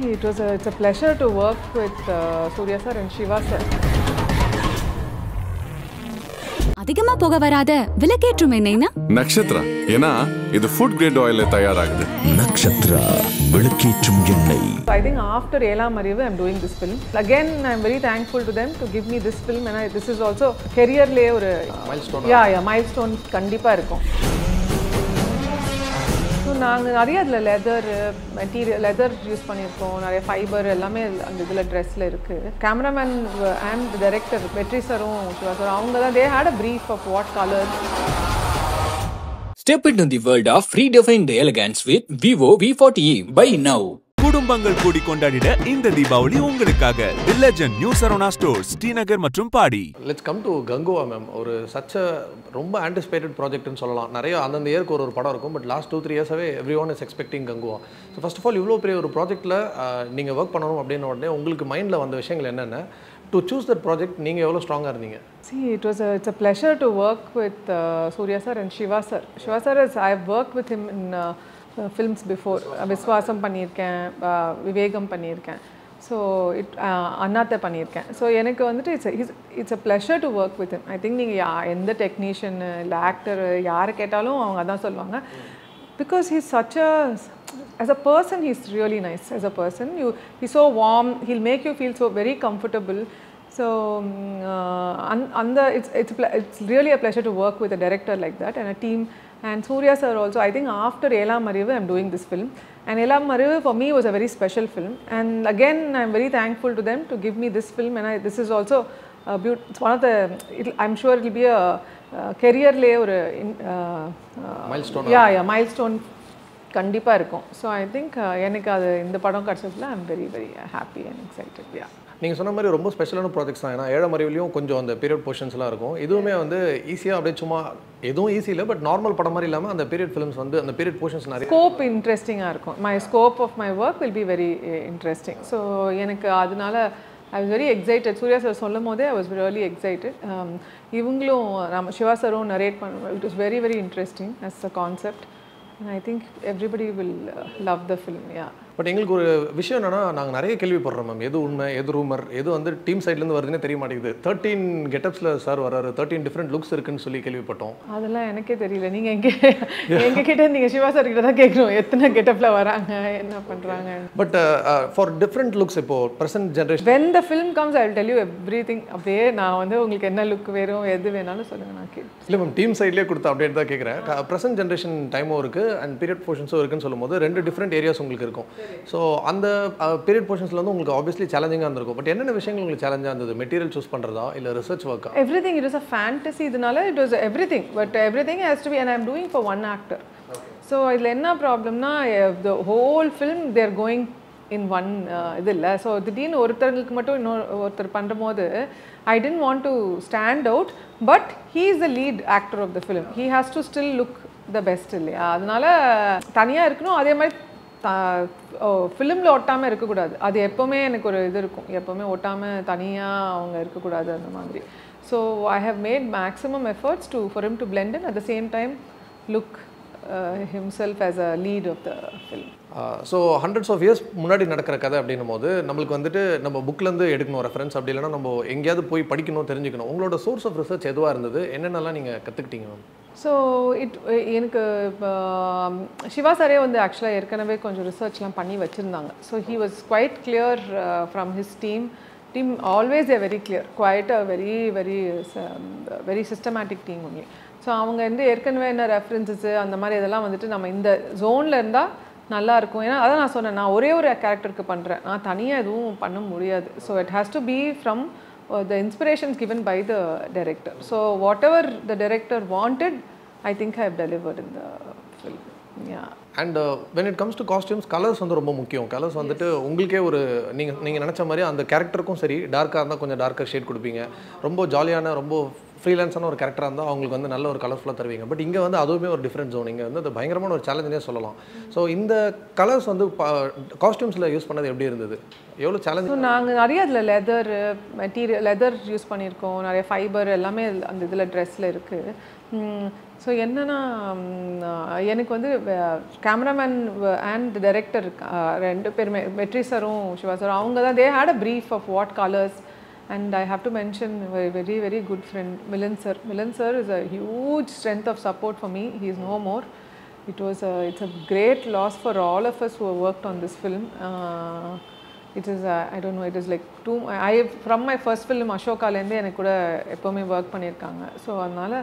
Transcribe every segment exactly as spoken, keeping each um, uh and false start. See, it was a, it's a pleasure to work with uh, Suriya sir and Shiva sir. Adhigama poga varada vilaketrume naina Nakshatra ena idu food grade oil tayaragudhu Nakshatra vilaketrum ennai. So I think after Ela Mariv I'm doing this film. Again I'm very thankful to them to give me this film, and I, this is also career le or milestone. Yeah yeah milestone kandipa irukum. நாங்க நிறைய அதுல leather material leather use பண்ணிருக்கோம், நிறைய fibre எல்லாமே அந்த இதுல Dressல இருக்கு. Cameraman and director Petri sarum அவங்க தான் they had a brief of what colors. Step into the world of redefining the elegance with Vivo V forty E by now. குடும்பங்கள் கூடி கொண்டாடிட இந்த தீபாவளி உங்களுக்காக the legend new Saravana stores T Nagar மற்றும் Padi. Let's come to Kanguva ma'am. ஒரு such a ரொம்ப anticipated project னு சொல்லலாம். நிறைய அந்த இயருக்கு ஒரு ஒரு படம் இருக்கும், but last two three years ஆவே everyone is expecting Kanguva. So first of all இவ்ளோ பெரிய ஒரு projectல நீங்க வர்க் பண்ணனும் அப்படின உடனே உங்களுக்கு மைண்ட்ல வந்த விஷயங்கள் என்னன்னா to choose that project நீங்க எவ்வளவு ஸ்ட்ராங்கா இருந்தீங்க? See, it was a, it's a pleasure to work with uh, Suriya sir and Shiva sir. Shiva sir is, I have worked with him in uh, Uh, films before Avishwasam பண்ணிருக்கேன், Vivegam பண்ணிருக்கேன், so it அண்ணாதே பண்ணிருக்கேன். So எனக்கு வந்துட்டு it's it's a pleasure to work with him. I think நீங்க எந்த technician இல்ல actor யாரை கேட்டாலும் அவங்க அதான் சொல்வாங்க, because he's such a as a person he's really nice as a person. You he's so warm, he'll make you feel so very comfortable. So uh, and the it's it's it's really a pleasure to work with a director like that and a team, and Suriya sir also. I think after Ela Mariv I'm doing this film, and Ela Mariv for me was a very special film, and again I'm very thankful to them to give me this film, and I, this is also a beaut, it's one of the it, I'm sure it'll be a, a career le or uh, milestone. Yeah yeah milestone kandipa irukum. So I think enak adu indha padam kadachadla I'm very very happy and excited. Yeah. நீங்க சொன்ன மாதிரி ரொம்ப ஸ்பெஷலான projects தான். ஏன்னா ஏழ மறிவுலயும் கொஞ்சம் அந்த பீரியட் போர்ஷன்ஸ்லாம் இருக்கும். இதுவுமே வந்து ஈஸியா அப்படியே சும்மா எதுவும் ஈஸி இல்லை, பட் நார்மல் படம் மாதிரி இல்லாம அந்த பீரியட் ஃபிலிம்ஸ் வந்து அந்த பீரியட் போர்ஷன்ஸ் நிறைய ஸ்கோப் இன்ட்ரெஸ்டிங்கா இருக்கும். My scope of my work will be very interesting. So எனக்கு அதனால I was very excited. Suriya sir சொல்லும்போது I was really excited. இவங்களும் நம்ம சிவா சரும் நரேட் பண்ண it was very very interesting as a concept. And I think everybody will uh, love the film. Yeah. But எங்களுக்கு ஒரு விஷயம் என்னன்னா நாங்க நிறைய கேள்வி படுறோம் மேம், எது உண்மை எது ரூமர் எது வந்து டீம் சைடுல இருந்து வருதுன்னு தெரிய மாட்டேங்குது. thirteen கெட்டப்ஸ்ல சார் வராரு, thirteen டிஃபரண்ட் லுக்ஸ் இருக்குன்னு சொல்லி கேள்விப்பட்டோம். அதெல்லாம் எனக்கே தெரியல. நீங்க எங்க எங்க கிட்ட நீங்க சிவா சார் கிட்ட தான் கேக்குறோம் எத்தனை கெட்டப்ல வராங்க என்ன பண்றாங்க. பட் ஃபார் டிஃபரண்ட் லுக்ஸ் இப்போ present generation when the film comes I will tell you everything. அப்படியே நான் வந்து உங்களுக்கு என்ன லுக் வேணும் எது வேணாலும் சொல்லுங்க நான் கேக்குறேன். இல்ல மேம் டீம் சைடுலயே கொடுத்த அப்டேட் தான் கேக்குறேன். பிரசன்ட் ஜெனரேஷன் டைமும் இருக்கு அண்ட் பீரியட் போர்ஷன்ஸும் இருக்குன்னு சொல்லும்போது ரெண்டு டிஃபரண்ட் ஏரியாஸ் உங்களுக்கு இருக்கும். சோ அந்த பீரியட் போர்ஷன்ஸ்ல வந்து உங்களுக்கு obviously challenging ஆ இருந்திருக்கும். பட் என்னென்ன விஷயங்கள் உங்களுக்கு challenge ஆ இருந்தது? மெட்டீரியல் चूஸ் பண்றதா இல்ல ரிசர்ச் வர்க்கா? Everything. It was a fantasy இதனால it was everything, but everything has to be, and I am doing for one actor. Okay. So இதுல என்ன ப்ராப்ளம்னா the whole film they are going in one இது இல்ல. So திடீர்னு ஒருத்தருக்கு மட்டும் இன்னொரு ஒருத்தர் பண்றபோது I didn't want to stand out, but he is the lead actor of the film. He has to still look the best இல்லையா? அதனால தனியா இருக்கணும், அதே மாதிரி ஃபிலிமில் ஒட்டாமல் இருக்கக்கூடாது. அது எப்போவுமே எனக்கு ஒரு இது இருக்கும், எப்போவுமே ஒட்டாமல் தனியாக அவங்க இருக்கக்கூடாது அந்த மாதிரி. So I have made maximum efforts to for him to blend in at the same time look himself as a lead of the film. So hundreds of years முன்னாடி நடக்கிற கதை அப்படின்னும் போது நம்மளுக்கு வந்துட்டு நம்ம புக்லேருந்து எடுக்கணும் ரெஃபரன்ஸ், அப்படி இல்லைன்னா நம்ம எங்கேயாவது போய் படிக்கணும் தெரிஞ்சுக்கணும். உங்களோட சோர்ஸ் ஆஃப் ரிசர்ச் எதுவாக இருந்தது, என்னென்னலாம் நீங்கள் கற்றுக்கிட்டீங்க மேம்? ஸோ இட் எனக்கு சிவா சாரே வந்து ஆக்சுவலாக ஏற்கனவே கொஞ்சம் ரிசர்ச்லாம் பண்ணி வச்சுருந்தாங்க. So he was quite clear from his team team always a very clear quite a very very very systematic team only. So அவங்க வந்து ஏற்கனவே என்ன ரெஃபரன்ஸஸ் அந்த மாதிரி இதெல்லாம் வந்துட்டு நம்ம இந்த ஜோனில் இருந்தால் நல்லா இருக்கும். ஏன்னா அதான் நான் சொன்னேன், நான் ஒரே ஒரு கேரக்டருக்கு பண்ணுறேன், நான் தனியாக எதுவும் பண்ண முடியாது. So it has to be from the inspirations given by the director. So whatever the director wanted I think I have delivered in the film. Yeah. And uh, when it comes to costumes, colors வந்து ரொம்ப முக்கியம். Colours வந்துட்டு உங்களுக்கே ஒரு நீங்கள் நீங்கள் நினச்ச மாதிரி அந்த கேரக்டருக்கும் சரி, டார்க்காக இருந்தால் கொஞ்சம் டார்க்காக ஷேட் கொடுப்பீங்க, ரொம்ப ஜாலியான ரொம்ப ஃப்ரீலான்ஸான ஒரு கேரக்டராக இருந்தால் அவங்களுக்கு வந்து நல்ல ஒரு கலர்ஃபுல்லாக தருவீங்க. பட் இங்கே வந்து அதுவுமே ஒரு டிஃப்ரெண்ட் ஜோன். இங்கே வந்து அது பயங்கரமான ஒரு சேலஞ்சுனே சொல்லலாம். ஸோ இந்த கலர்ஸ் வந்து காஸ்டியூம்ஸில் யூஸ் பண்ணது எப்படி இருந்தது, எவ்வளோ சேலஞ்ச்? நாங்கள் நிறைய அதில் லெதர் மெட்டீரியல் லெதர் யூஸ் பண்ணியிருக்கோம், நிறைய ஃபைபர் எல்லாமே அந்த இதில் ட்ரெஸ்ஸில் இருக்குது. So என்னன்னா எனக்கு வந்து cameraman and director ரெண்டு பேருமே வெற்றி சாரும் சிவா சாரும் அவங்க தான் they had a brief of what colors and I have to mention a very very good friend Milan sir. Milan sir is a huge strength of support for me. He is no more. It was a, it's a great loss for all of us who have worked on this film. Uh, it is a, I don't know, it is like two I from my first film Ashoka la irundhe enak kuda epovume work panirukanga. So adnala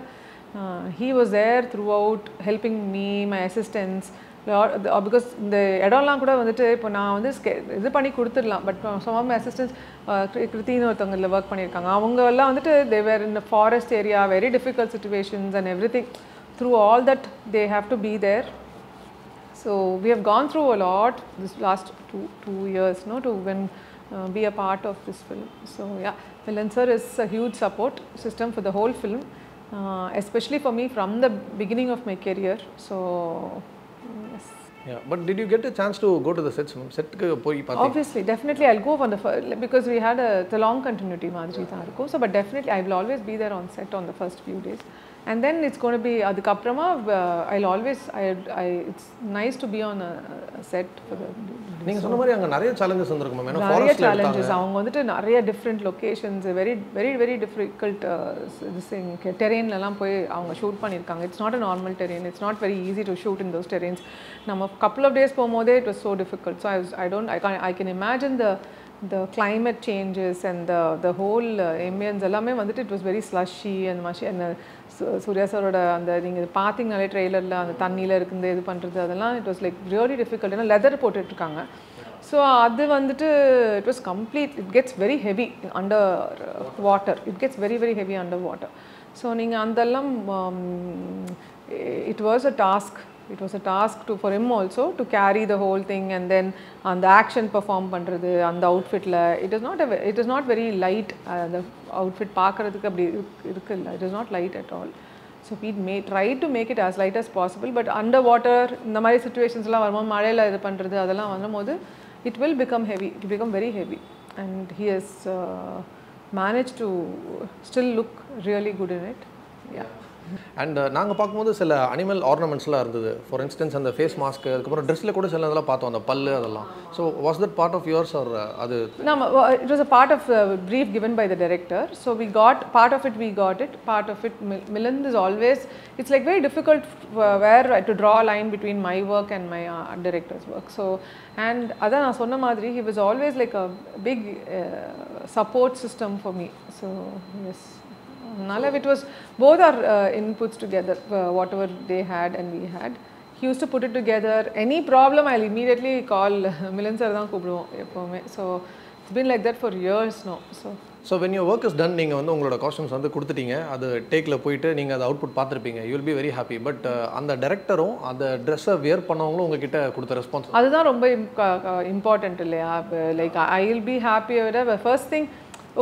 Uh, he was there throughout helping me, my assistants, because the edalam kuda vandittu ipo na vandu idu pani kuduthiralam but some of my assistants Krithi nu orthangal work panirukanga avanga ella vandittu they were in the forest area, very difficult situations and everything. Through all that they have to be there. So we have gone through a lot this last two two years no to when uh, be a part of this film. So yeah, Milan sir is a huge support system for the whole film. Uh, especially for me from the beginning of my career. So yes. Yeah, but did you get a chance to go to the sets? Set obviously, definitely I'll go on the first, because we had a the long continuity Madhuri Tharko. So but definitely I will always be there on set on the first few days, and then it's going to be adukaprama. Uh, I'll always I I it's nice to be on a, a set for the. நீங்க சொன்ன மாதிரி அங்க நிறைய challenges வந்திருக்கும் ma'am. ஏனா ஃபாரஸ்ட்ல challenges அவங்க வந்துட்டு நிறைய different locations, very very very difficult this thing terrainல எல்லாம் போய் அவங்க ஷூட் பண்ணிருக்காங்க. It's not a normal terrain. It's not very easy to shoot in those terrains. நம்ம couple of days போகும்போது it was so difficult. So I was, I don't I can I can imagine the the climate changes and the the whole ambience எல்லாமே வந்துட்டு it was very slushy and mushy and Suriya saroda and நீங்க பாத்தீங்கல ட்ரைலர்ல அந்த தண்ணில இருக்குதே இது பண்றது அதெல்லாம் it was like really difficult. ஏனா leather போட்டுட்டு இருக்காங்க. So அது வந்துட்டு it was complete, it gets very heavy under water. It gets very very heavy under water. So நீங்க அதெல்லாம் it was a task. It was a task to for him also to carry the whole thing and then on the action perform பண்றது அந்த outfitல it is not a, it is not very light uh, the outfit பார்க்கிறதுக்கு அப்படி இருக்குல்ல it is not light at all. So we may try to make it as light as possible but underwater இந்த மாதிரி situations எல்லாம் வரும்போது மழையில இது பண்றது அதெல்லாம் வரும்போது it will become heavy, it will become very heavy and he has uh, managed to still look really good in it. Yeah. And நாங்க பாக்கும்போது சில அனிமல் ஆர்னமெண்ட்ஸ்லாம் இருந்தது. For instance அந்த ஃபேஸ் மாஸ்க் அதுக்கப்புறம் Dressல கூட சில அதெல்லாம் பார்த்தோம் அந்த பல்லு அதெல்லாம். So was that part of yours or அது நம்ம it was a part of a brief given by the director. So we got part of it we got it part of it Milan is always it's like very difficult where to draw a line between my work and my uh, director's work. So and அத நான் சொன்ன மாதிரி he was always like a big uh, support system for me. So yes. Nala, it was both our uh, inputs together, uh, whatever they had and we had. He used to put it together. Any problem, I'll immediately call Milan sir dhaan koopduvom. So it's been like that for years now. So. So when your work is done, you have your costumes and you will see the output, you will be very happy. But uh, the director and the dresser wear the response. That's very important. Like I will be happy. The first thing,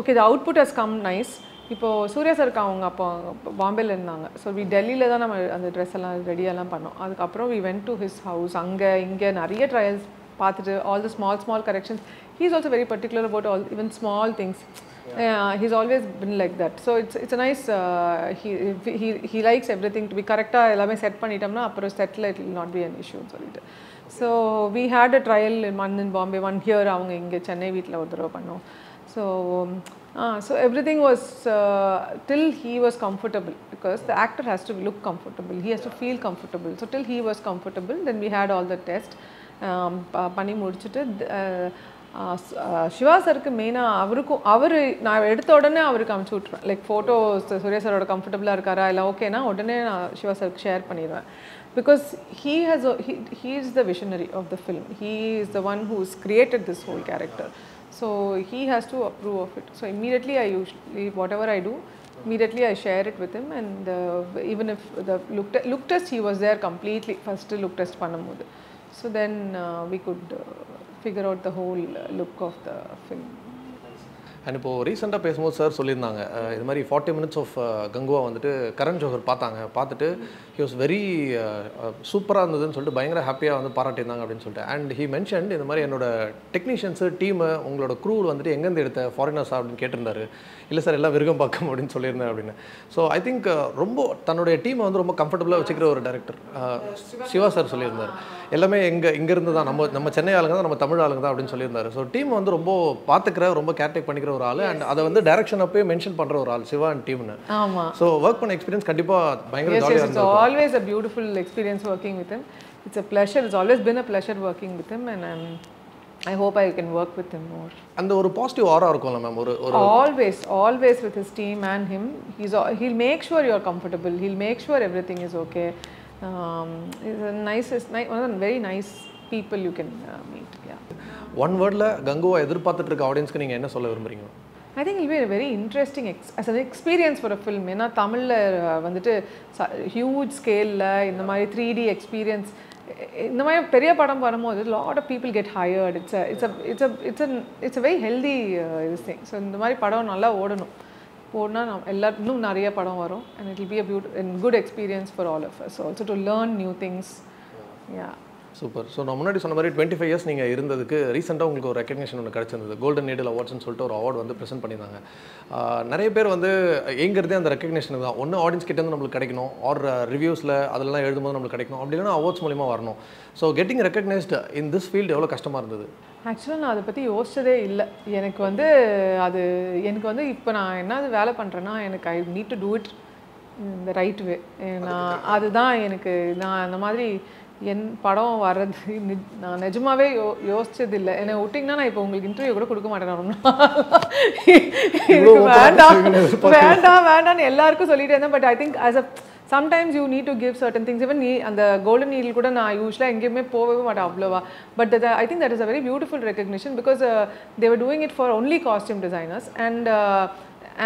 okay, the output has come nice. இப்போ Surya sir காவங்க அப்போ பாம்பேல இருந்தாங்க. So we டெல்லில தான் நம்ம அந்த Dress எல்லாம் ready எல்லாம் பண்ணோம். அதுக்கு அப்புறம் we went to his house. அங்க இங்க நிறைய ட்ரையல்ஸ் பார்த்துட்டு all the small small corrections. He is also very particular about all even small things. Yeah. Uh, he's always been like that. So it's it's a nice uh, he he he likes everything to be correct. எல்லாமே set பண்ணிட்டோம்னா அப்புறம் செட்ல it will not be an issue சொல்லிட்டு. So we had a trial in one in Bombay, one here அவங்க இங்க சென்னை வீட்ல ஒரு தடவை பண்ணோம். So um, Ah, so everything was uh, till he was comfortable because the actor has to look comfortable, he has to feel comfortable. So till he was comfortable, then we had all the tests. Um, pani mudichittu Shiva sir ku main ah avarku avar na edutha odane avarku amchu vitruven like photos Suriya sir oda comfortable ah irukara illa okay na odane na Shiva sir ku share paniruven. Because he has a, he, he is the visionary of the film. He is the one who has created this whole character. So he has to approve of it. So immediately I usually whatever I do, immediately I share it with him. And uh, even if the look, te look test, he was there completely first look test panamud. So then uh, we could uh, figure out the whole look of the film. And now, recently, sir told me forty minutes of Kanguva, Karan Johar, he was very uh, super and happy. And he mentioned that technicians, team, crew, foreigners, so I think the team is comfortable with a director. Shiva sir told me. So team is and other than the direction of pay mentioned Pandra, Shiva and team. So, work on experience, yes, yes, it's always a beautiful experience working with him. It's a pleasure, it's always been a pleasure working with him, and I'm, I hope I can work with him more. And there is a positive aura, ma'am? Always, always with his team and him. He's, he'll make sure you're comfortable, he'll make sure everything is okay. Um, he's a nice, one of the very nice people you can uh, meet. Yeah. One word, Ganguva, Edurpathathirukka audience, enna solla virumbreenga? I think it will be a very interesting ex as an experience for a film. In Tamil, uh, huge scale, in the three D experience. In the periya padam varumbodhu, a lot of people get hired. It's a, it's a, it's a, it's a, it's a very healthy uh, thing. So in the mari padam nalla odanum. Innum nariya padam varum, and it will be a beautiful, good experience for all of us. Also to learn new things. Yeah. Super. So, nominally, twenty-five years ninga irundadukku recently ungalku a recognition onnu kadachirundhu Golden Needle Awards nu solittu or award vandu present pannidanga. Nariya peru vandu engiradhe and recognition da onnu audience kitta irundhu namakku kadaikanum or reviews la adella eludhumbodhu namakku kadaikanum appdilana awards mooliyama varanum. So, getting recognized in this field evlo kashtamma irundhadu? Actually na adha patti yochadhe illa. Enakku vandu adu enakku vandu ipo na enna adu vela pandrena enakku I need to do it in the right way. Na adu da enakku na andha madri yen padam varadhu na nijamave yosichadilla ena outingna na ipo ungalku interview kuda kudukka maatanarum vanda vanda vanda nu ellarku sollite irundha but I think as a sometimes you need to give certain things even and the Golden Needle kuda na usually engeyume povave maata avlova but the, the, I think that is a very beautiful recognition because uh, they were doing it for only costume designers and uh,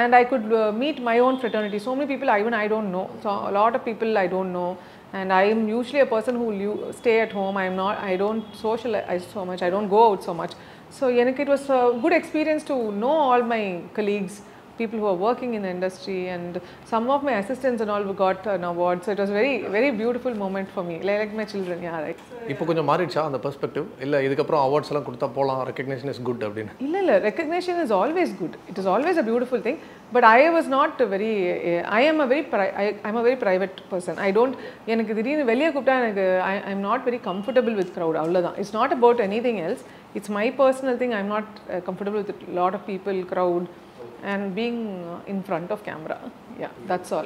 and I could uh, meet my own fraternity. So many people even I don't know. So a lot of people I don't know. And I am usually a person who will stay at home. I am not. I don't socialize so much. I don't go out so much. So it was a good experience to know all my colleagues, people who are working in the industry, and some of my assistants and all got an award. So it was a very, very beautiful moment for me. Like my children, yeah, right. Now you married, cha, the perspective. Illa, idhukapra awards la kudutha pola recognition is good abdina. Illa illa, recognition is always good. It is always a beautiful thing. But I was not very. I am a very. I am a very private person. I don't. I am not very comfortable with crowd. It's not about anything else. It's my personal thing. I am not comfortable with a lot of people, crowd. And being in front of camera, yeah, that's all.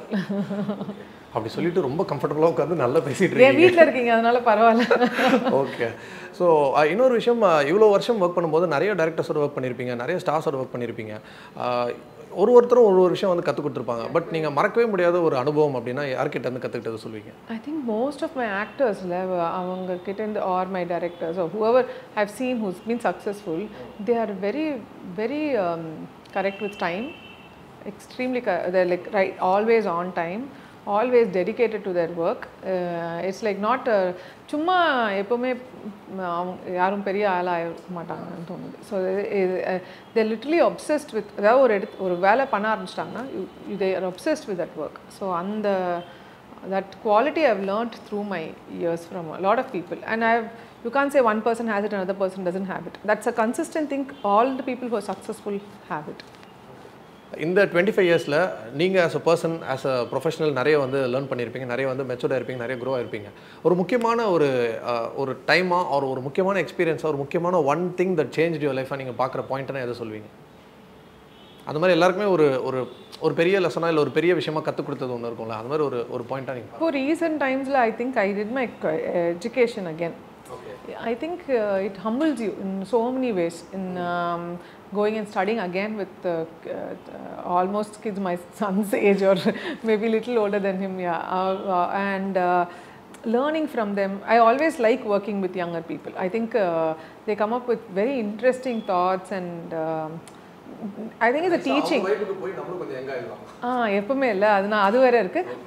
Abhi solli to romba comfortable ah ukkandu nalla pesitu irukeenga. Ye veetla irukeenga adanal paravaala. Okay. So innoru vishayam ivlo varsham work pannumbodhu nariya directors oda work pannirupinga, nariya stars oda work pannirupinga. ஒரு ஒருத்தரும் ஒரு ஒரு விஷயம் வந்து கத்து கொடுத்திருப்பாங்க but நீங்க மறக்கவே முடியாத ஒரு அனுபவம் அப்படினா யார்கிட்ட இருந்து கத்துக்கிட்டத சொல்வீங்க? I think most of my actors அவங்க கிட்ட இருந்து or my directors or whoever I've seen who's been successful, they are very very um, correct with time, extremely they're like right always on time, always dedicated to their work. Uh, it's like not சும்மா எப்பவுமே யாரும் பெரிய ஆளா இருக்க மாட்டாங்கன்னு தோணுது. So they literally obsessed with அதாவது ஒரு ஒரு வேளை பண்ண ஆரம்பிச்சிட்டாங்கன்னா they are obsessed with that work. So and the, that quality I've learned through my years from a lot of people, and I've you can't say one person has it, another person doesn't have it. That's a consistent thing. All the people who are successful have it. In the twenty-five years, you as a person, as a professional, learn, mature, grow. One time or one experience or one thing that changed your life, you point at that point. That's why everyone has a lesson or a point. For recent times, I think I did my education again. Okay. I think uh, it humbles you in so many ways. In um, going and studying again with uh, uh, almost kids my son's age or maybe little older than him, yeah. Uh, uh, and uh, learning from them. I always like working with younger people. I think uh, they come up with very interesting thoughts and. Uh, I think it's a teaching. Ah, but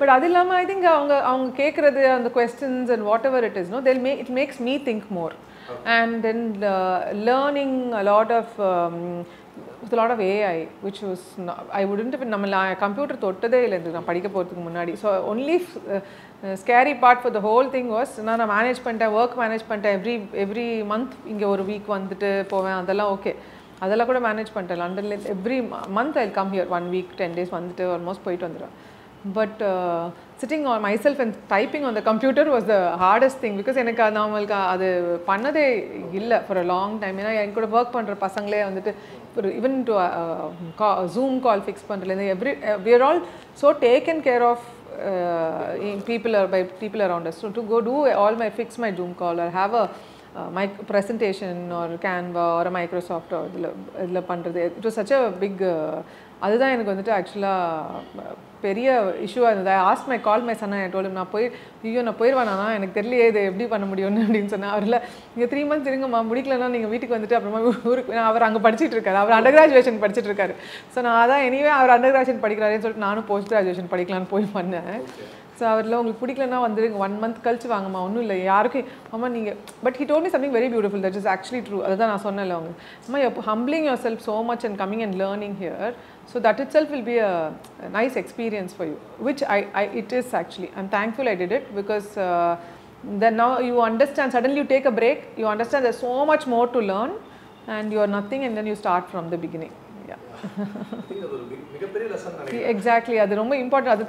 I think the questions and whatever it is, no, they'll make, it makes me think more. Okay. And then uh, learning a lot of um, a lot of A I, which was not, I wouldn't have been a computer thought. So only uh, scary part for the whole thing was na na manage panta, work manage panta, every every month inge or week vandute poven adala okay. Adala kuda manage panta London every month I'll come here one week ten days vandute almost poitu vandra. But uh, sitting on myself and typing on the computer was the hardest thing because I didn't do for a long time. I could work even to a, a Zoom call fix. We are all so taken care of uh, in people or by people around us. So to go do all my fix my Zoom call or have a uh, my presentation or Canva or a Microsoft or it was such a big. Uh, That's why I was actually a issue. I asked my call my son and I told him, I'm going to go to I don't know how to do three months, I'm going to go to the so, anyway, I was post-graduation. So, I was one month culture. But he told me something very beautiful that is actually true. You're humbling yourself so much and coming and learning here. So that itself will be a, a nice experience for you, which I, I it is actually. I'm thankful I did it because uh, then now you understand, suddenly you take a break, you understand there's so much more to learn and you're nothing and then you start from the beginning. Yeah. See, exactly, that's very important.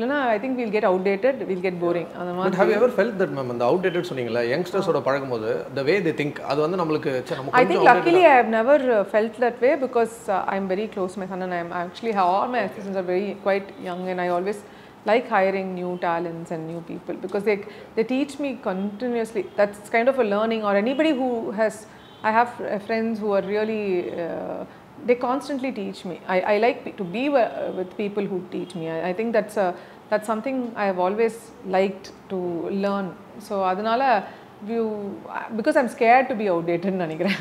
I think we'll get outdated, we'll get boring. Yeah. But have you ever felt that, ma'am, the outdated youngsters, the way they think, I think luckily I have never felt that way because uh, I'm very close to my son and I'm actually, all my assistants are very quite young and I always like hiring new talents and new people because they, they teach me continuously. That's kind of a learning or anybody who has, I have friends who are really, uh, they constantly teach me. I, I like to be with people who teach me. I, I think that's a, that's something I have always liked to learn. So, adanala, you, because I'm scared to be outdated. Okay.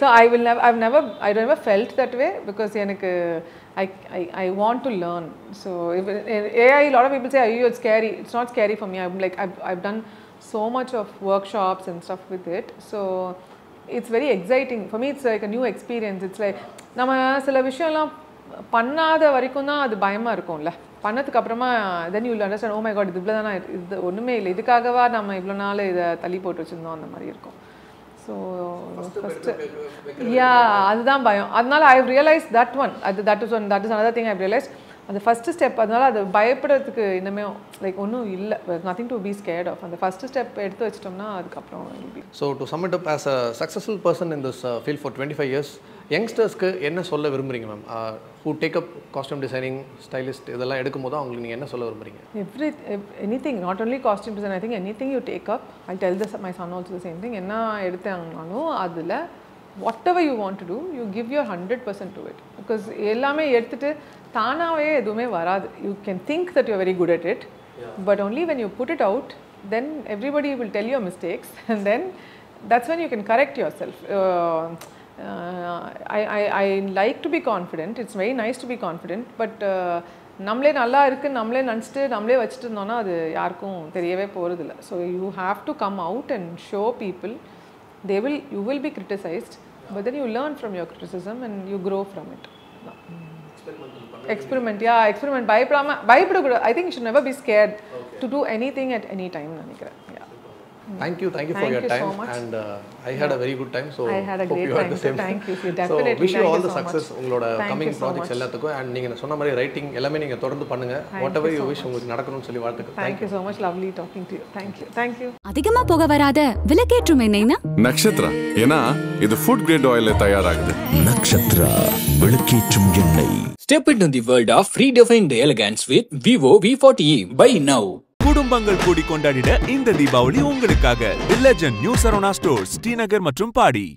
So, I will never, I've never, I never felt that way because I, I, I want to learn. So, if, A I, a lot of people say, oh, it's scary. It's not scary for me. I'm like, I've, I've done so much of workshops and stuff with it. So, it's very exciting. For me, it's like a new experience. It's like, then you'll understand, oh my God, so, first, yeah, I've realized that one. That is one. That is another thing I've realized. The first step, like, oh no, there's nothing to be scared of. And the first step, so to sum it up, as a successful person in this uh, field for twenty-five years, youngsters, uh, who take up costume designing, stylist, every, anything, not only costume design, I think anything you take up, I'll tell this, my son also the same thing, whatever you want to do, you give your one hundred percent to it. Because you can think that you are very good at it, yeah. But only when you put it out, then everybody will tell your mistakes and then that's when you can correct yourself. Uh, uh, I, I, I like to be confident, it's very nice to be confident, but uh, so you have to come out and show people, they will, you will be criticized, yeah. But then you learn from your criticism and you grow from it. No. Experiment, yeah, experiment. By I think you should never be scared, okay, to do anything at any time. Yeah. Thank you, thank you for thank your you time. So much. And uh, I had yeah. a very good time. So I had a great time. So thank you, definitely. So wish you thank all you the so success. Thank coming you so projects much. And you are writing, whatever you wish. Thank you so much. Lovely talking to you. Thank you, thank you. Adhigama poga varada vilaketrum enna nakshatra ena idu food grade oil tayaragudhu nakshatra vilaketrum ennai. Step into the world of redefined elegance with Vivo V forty E. Buy now. குடும்பங்கள் கூடி கொண்டாடிட இந்த தீபாவளி உங்களுக்காக the legend new Saravana stores, D Nagar மற்றும் பாடி.